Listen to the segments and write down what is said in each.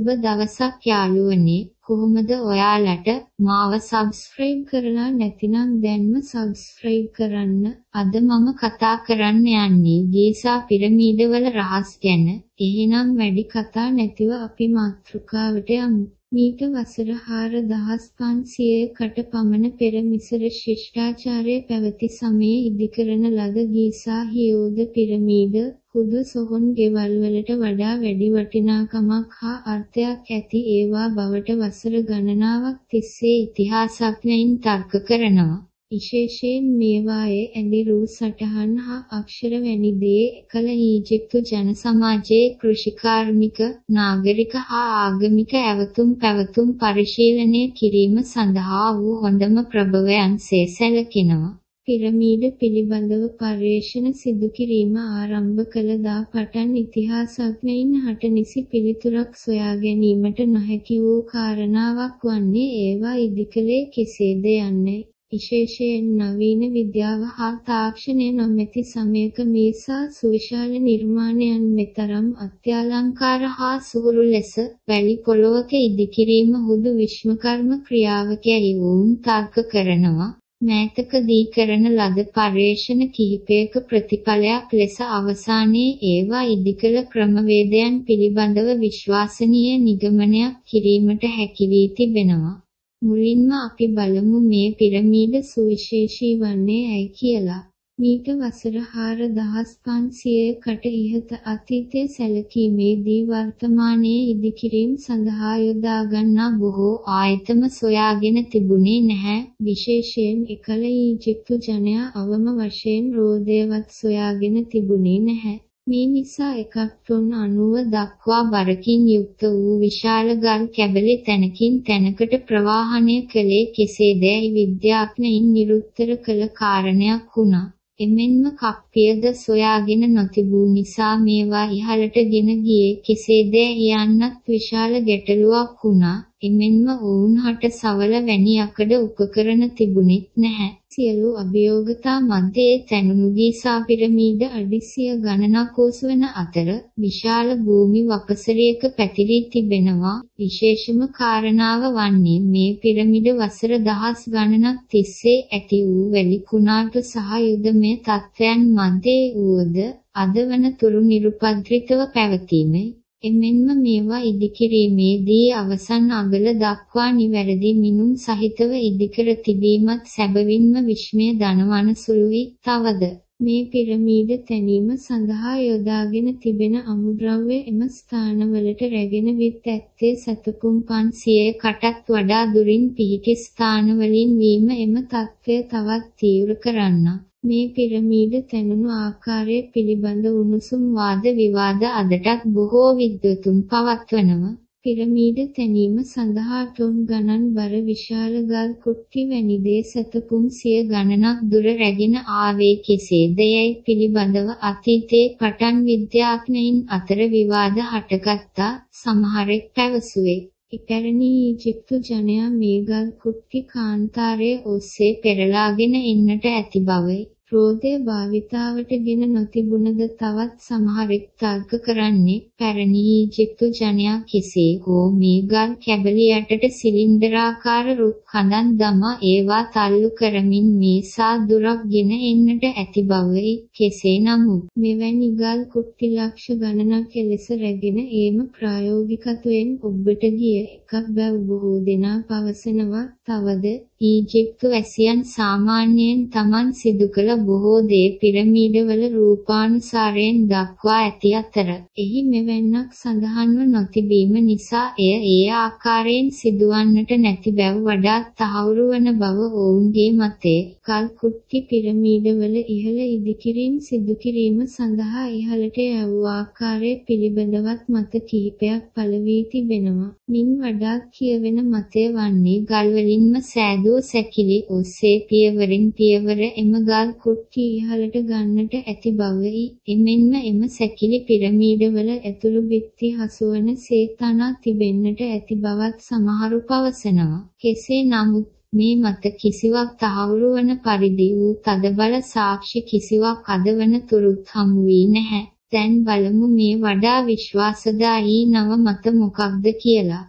සුබ දවසක් යාළුවනි. කොහොමද ඔයාලට? මාව subscribe කරලා නැතිනම් දැන්ම subscribe කරන්න. අද මම කතා කරන්න යන්නේ ගීසා පිරමීඩවල රහස් ගැන. එහෙනම් වැඩි කතා නැතිව අපි මාතෘකාවට යමු. මීට වසර 4500කට පමණ පෙර මිසර ශිෂ්ටාචාරය පැවති සමයේ ඉදිකරන ලද ගීසා හියෝද පිරමීඩ හුදු සොහොන් ගෙවල් වලට වඩා වැඩි වටිනාකමක් හා අර්ථයක් ඇති ඒවා බවට වසර ගණනාවක් තිස්සේ ඉතිහාසඥයින් තර්ක කරනවා. විශේෂයෙන් මේවායේ ඇඳිරු සටහන් හා අක්ෂර වැනි දේ එකල ඊජිප්තු ජන සමාජයේ කෘෂිකාර්මික, නාගරික හා ආගමික ඇවතුම් පැවතුම් පරිශීලනය කිරීම සඳහා වූ හොඳම ප්‍රභවයන්සේ සැලකෙනවා. පිරමීඩ පිළිබඳව පර්යේෂණ සිදු කිරීම ආරම්භ කළ දා පටන් ඉතිහාසඥයින් හට නිසි පිළිතුරක් සොයා ගැනීමට නොහැකි වූ කාරණාවක් වන්නේ ඒවා ඉදිකලේ කෙසේද යන්නේ. විශේෂයෙන් නවීන විද්‍යාව හා තාක්ෂණය නොමැති සමයක මේසා සුවිශාල නිර්මාණයන් මෙතරම් අත්‍යලංකාර හා සුහුරු ලෙස වැලි පොළොවක ඉදිකිරීම හුදු විශ්මකර්ම ක්‍රියාවකයි වුන් තර්ක කරනවා. මෑතකදී කරන ලද පර්යේෂණ කිහිපයක ප්‍රතිඵලයක් ලෙස අවසානයේ ඒවා ඉදිකළ ක්‍රමවේදයන් පිළිබඳව විශ්වාසනීය නිගමනයක් කිරීමට හැකි වී තිබෙනවා. මුලින්ම අපි බලමු මේ පිරමීඩ සුවිශේෂී වන්නේ ඇයි කියලා. මීට වසර 4500කට ඉහත අතීතයේ සැලකීමේදී වර්තමානයේ ඉදිකිරීම සඳහා යොදාගන්නා බොහෝ ආයතන සොයාගෙන තිබුණේ නැහැ. විශේෂයෙන් එකල ඊජිප්තු ජනයා අවම වශයෙන් රෝදයවත් සොයාගෙන තිබුණේ නැහැ. මේ නිසා එකක් තුන් 90 දක්වා බරකින් යුක්ත වූ විශාල ගල් කැබලේ තැනකින් තැනකට ප්‍රවාහණය කළේ කෙසේදැයි විද්‍යාඥයින් නිරුත්තර කළ කාරණයක් වුණා. එමෙන්ම කප්පියද සොයාගෙන නොතිබූ නිසා මේවා ඉහළට ගෙන ගියේ කෙසේදැයි යන්නත් විශාල ගැටලුවක් වුණා. එමෙන්ම ඔවුන් හට සවල වැනි යකඩ උපකරණ තිබුණෙත් නැහැ. සියලු අභියෝගතා මැදේ තැනුණු ගීසා පිරමීඩ අඩි 100 ගණනක් ඔසවන අතර විශාල භූමි වපසරියක පැතිරී තිබෙනවා. විශේෂම කාරණාව වන්නේ මේ පිරමීඩ වසර දහස් ගණනක් තිස්සේ ඇති වූ වැලි කුණාටු සහ යුදමය තත්ත්වයන් මැදේ වූද අද වන තුරු නිරුපද්‍රිතව පැවතීමයි. එමෙන්ම මේවා ඉදිකිරීමේදී අවසන් අගල දක්වා නිවැරදි මිනුම් සහිතව ඉදිකර තිබීමත් සැබවින්ම විශ්මය දනවන සුළුයි. තවද මේ පිරමීඩ තැනීම සඳහා යොදාගෙන තිබෙන අමුද්‍රව්‍ය එම ස්ථානවලට රැගෙන විත් ඇත්තේ සැතපුම් 500කටත් වඩා දුරින් පිහිටි ස්ථානවලින් වීම එම තත්ත්වය තවත් තීව්‍ර කරන්න. මේ පිරමීඩ තැනුණු ආකාරය පිළිබඳ උණුසුම් වාද විවාද අදටත් බොහෝ විද්වතුන් පවත්වනවා. පිරමීඩ තැනීම සඳහා ටොන් ගණන් බර විශාල ගල් කුට්ටි වැනි දේ සැතපුම් 100 ගණනක් දුර රැගෙන ආවේ කෙසේදැයි පිළිබඳව අතීතයේ පටන් විද්‍යාඥයින් අතර විවාද හටගත්තා. සමහරෙක් පැවසුවේ ඉපැරණි ඊජිප්තු ජනයා මේ ගල් කුට්ටි කාන්තාරයේ ඔස්සේ පෙරලාගෙන එන්නට ඇති බවයි. රෝදය භාවිතාවට ගෙන නොතිබුණද තවත් සමහරෙක් තර්ක කරන්නේ පැරණි ඊජිප්තු ජනයා කෙසේ හෝ මේ ගල් කැබලි යටට සිලින්ඩරාකාර රුක් කඳන් දමා ඒවා තල්ලු කරමින් මේසා දුරක් ගෙන එන්නට ඇති බවයි. කෙසේ නමුත් මෙවැනි ගල් කුට්ටි ලක්ෂ ගණනක් එලෙස රැගෙන ඒම ප්‍රායෝගිකත්වයෙන් ඔබ්බට ගිය එකක් බැව් බොහෝ දෙනා පවසනවා. තවද ඊජිප්තු වැසියන් සාමාන්‍යයෙන් තමන් සිදු කළ බොහෝ දේ පිරමීඩවල රූපානුසාරයෙන් දක්වා ඇති අතර එහි මෙවැන්නක් සඳහන්ව නොතිබීම නිසා එය ආකාරයෙන් සිදුවන්නට නැති බැව් වඩාත් තහවුරු වන බව ඔවුන්ගේ මතය. ගල් කුට්ටි පිරමීඩවල ඉහළ ඉදිකිරීම් සිදු කිරීම සඳහා ඉහළට යවූ ආකාරය පිළිබඳවත් මත කිහිපයක් පළවී තිබෙනවා. මින් වඩාත් කියවෙන මතය වන්නේ ගල්වලින්ම සෑදු සැකිලි ඔස්සේ පියවරින් පියවර එම ගල් කුට්ටි ඉහළට ගන්නට ඇති බවයි. එමෙන්ම එම සැකිලි පිරමීඩවල ඇතුළු බිත්ති හසුවන සේ තනා තිබෙන්නට ඇති බවත් සමහරු පවසනවා. කෙසේ නමුත් මේ මත කිසිවක් තහවුරු වන පරිදි වූ තදබල සාක්ෂි කිසිවක් අද වනතුරුත් හමු වී නැහැ. දැන් බලමු මේ වඩා විශ්වාසදායී නව මත මොකක්ද කියලා.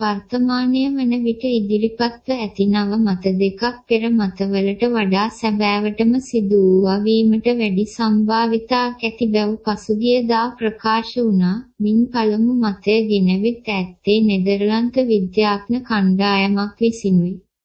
වර්තමානයේ වන විට ඉදිරිපත්ව ඇති නව මත දෙකක් පෙර මතවලට වඩා සැබෑවටම සිදු වීමට වැඩි සම්භාවිතාවක් ඇති බව පසුගියදා ප්‍රකාශ වුණා. මින් පළමු මතය ගෙනවිත් ඇත්තේ නෙදර්ලන්ත විද්‍යාඥ කණ්ඩායමක් විසිනුයි.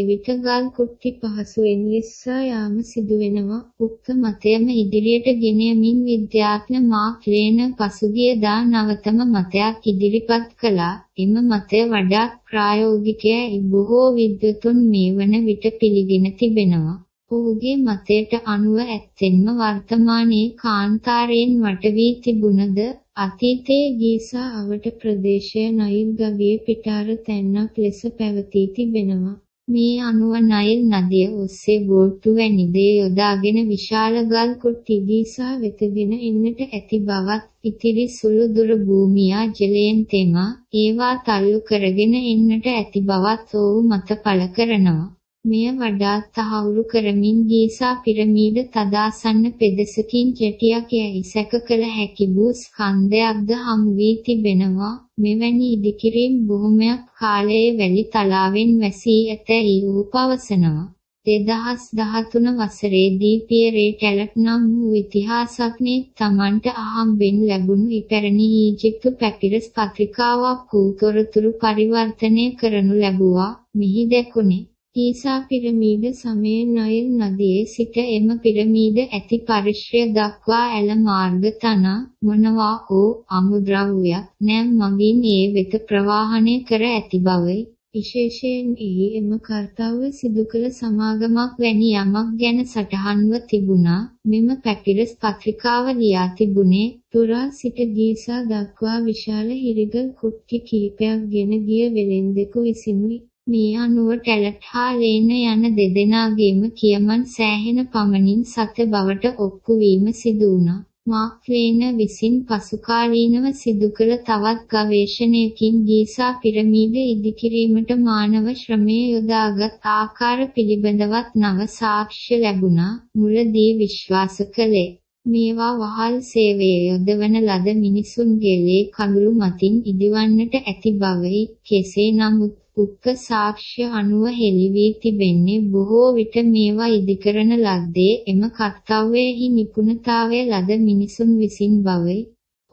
එවිට ගල් කුට්ටි පහසුවෙන් ලිස්සා යාම සිදුවෙනවා. උක්ත මතයම ඉදිරියට ගෙන යමින් විද්‍යාඥ මාක් ලේන පසුගියදා නවතම මතයක් ඉදිරිපත් කළා. එම මතය වඩාත් ප්‍රායෝගිකයි. බොහෝ විද්වතුන් මේ වන විට පිළිගෙන තිබෙනවා. ඔහුගේ මතයට අනුව ඇත්තෙන්ම වර්තමානයේ කාන්තාරයෙන් වටවී තිබුණද අතීතයේ ගීසා අවට ප්‍රදේශය නයිල් ගවයේ පිටාර තැන්නක් ලෙස පැවතී තිබෙනවා. මේ අනුව නයිල් නදිය ඔස්සේ බෝට්ටු වැනි දේ යොදාගෙන විශාල ගල් කුට්ටි ගීසා වෙතගෙන එන්නට ඇති බවත්, ඉතිරි සුළු දුර භූමියා ජලයෙන් තෙමා ඒවා තල්ලු කරගෙන එන්නට ඇති බවත් ඔහු මත පළ කරනවා. මෙය වඩාත් තහවුරු කරමින් ගීසා පිරමීඩ තදාසන්න පෙදෙසකින් කෙටියක් යැයි සැක කළ හැකි වූ ස්කන්ධයක්ද හමු වී තිබෙනවා. මෙවැනි ඉදිකිරීම් බොහොමයක් කාලයේ වැලි තලාවෙන් වැසී ඇතැයි වූ පවසනවා. 2013 වසරේදී පියරේ කැලට් නම් වූ ඉතිහාසඥයෙක් තමන්ට අහම්බෙන් ලැබුණු ඉපැරණි ඊජිප්තු පැපිරස් පත්‍රිකාවක් වූ තොරතුරු පරිවර්තනය කරනු ලැබුවා. මෙහි දැකුණේ ගීසා පිරමීඩ සමයේ නයිල් නදියේ සිට එම පිරමීඩ ඇති පරිශ්‍රය දක්වා ඇල මාර්ග තනා මොනවා හෝ අමුද්‍රව්‍යයක් නැම් මගින් ඒ වෙත ප්‍රවාහනය කර ඇති බවයි. විශේෂයෙන් එහි එම කාර්යය සිදු කළ සමාගමක් වැනි යමක් ගැන සටහන්ව තිබුණා. මෙම පැපිරස් පත්‍රිකාව ලියා තිබුණේ තුරා සිට ගීසා දක්වා විශාල හිරිගල් කුට්ටි කිහිපයක් ගෙන ගිය වෙළෙන්දෙකු විසිනුයි. මේ අනුව ටැලට් හා ලේන යන දෙදෙනාගේම කියමන් සෑහෙන පමණින් සත්‍ය බවට ඔප්පු වීම සිදු වුණා. මාක් ලේන විසින් පසුකාලීනව සිදු කළ තවත් ගවේෂණයකින් ගීසා පිරමීඩ ඉදිකිරීමට මානව ශ්‍රමය යොදාගත් ආකාර පිළිබඳවත් නව සාක්ෂ්‍ය ලැබුණා. මුලදී විශ්වාස කළේ මේවා වහල් සේවයේ යොදවන ලද මිනිසුන්ගේ ලේ කඳුළු මතින් ඉදිවන්නට ඇති බවයි. කෙසේ නමුත් උක්ත සාක්ෂ්‍ය අනුව හෙළි වී තිබෙන්නේ බොහෝ විට මේවා ඉදිකරන ලද්දේ එම කර්තව්‍යයෙහි නිපුණතාවය ලද මිනිසුන් විසින් බවයි.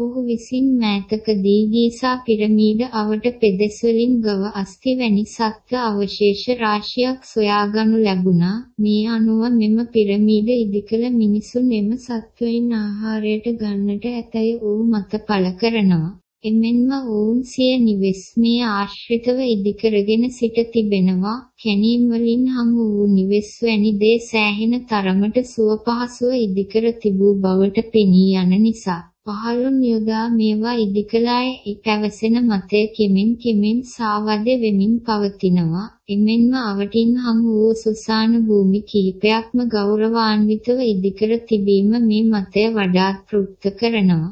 ඔහු විසින් මෑතකදී ගීසා පිරමීඩ අවට පෙදෙස් වලින් ගව අස්ථි වැනි සත්ත්ව අවශේෂ රාශියක් සොයාගනු ලැබුණා. මේ අනුව මෙම පිරමීඩ ඉදිකළ මිනිසුන් එම සත්ත්වයින් ආහාරයට ගන්නට ඇතැයි ඔහු මත පළ කරනවා. එමෙන්ම ඔවුන් සිය නිවෙස් මේ ආශ්‍රිතව ඉදිකරගෙන සිට තිබෙනවා. කැණීම් වලින් හමු වූ නිවෙස් වැනි දේ සෑහෙන තරමට සුවපහසුව ඉදිකර තිබූ බවට පෙනී යන නිසා පහළුන් යොදා මේවා ඉදිකලායේ පැවසෙන මතය කෙමෙන් කෙමෙන් සාවද්‍ය වෙමින් පවතිනවා. එමෙන්ම අවටින් හමු වූ සුසාන භූමි කිහිපයක්ම ගෞරවාන්විතව ඉදිකර තිබීම මේ මතය වඩාත් ප්‍රවෘත්ත කරනවා.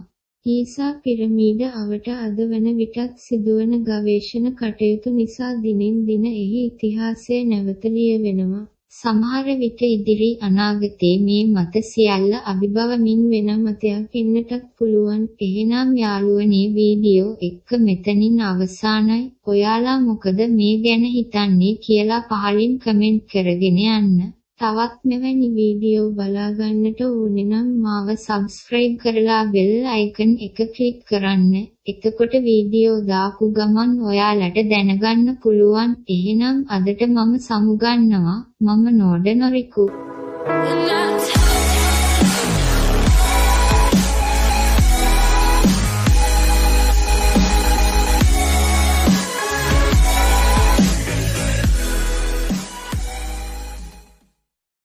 ගීසා පිරමීඩ අවට අද වන විටත් සිදුවන ගවේෂණ කටයුතු නිසා දිනෙන් දින එහි ඉතිහාසය නැවත ලියවෙනවා. සමහර විට ඉදිරි අනාගතයේ මේ මත සියල්ල අභිභවමින් වෙන මතයක් ඉන්නටත් පුළුවන්. එහෙනම් යාළුවනේ වීඩියෝ එක මෙතනින් අවසానයි. ඔයාලා මොකද මේ ගැන හිතන්නේ කියලා පහලින් කමෙන්ට් කරගෙන යන්න. තවත් මෙවැනි වීඩියෝ බලා ගන්නට ඕනේ නම් මාව සබ්ස්ක්‍රයිබ් කරලා බෙල් අයිකන් එක ක්ලික් කරන්න. එතකොට වීඩියෝ දාපු ගමන් ඔයාලට දැනගන්න පුළුවන්. එහෙනම් අදට මම සමුගන්නවා. මම නෝඩනොරිකු.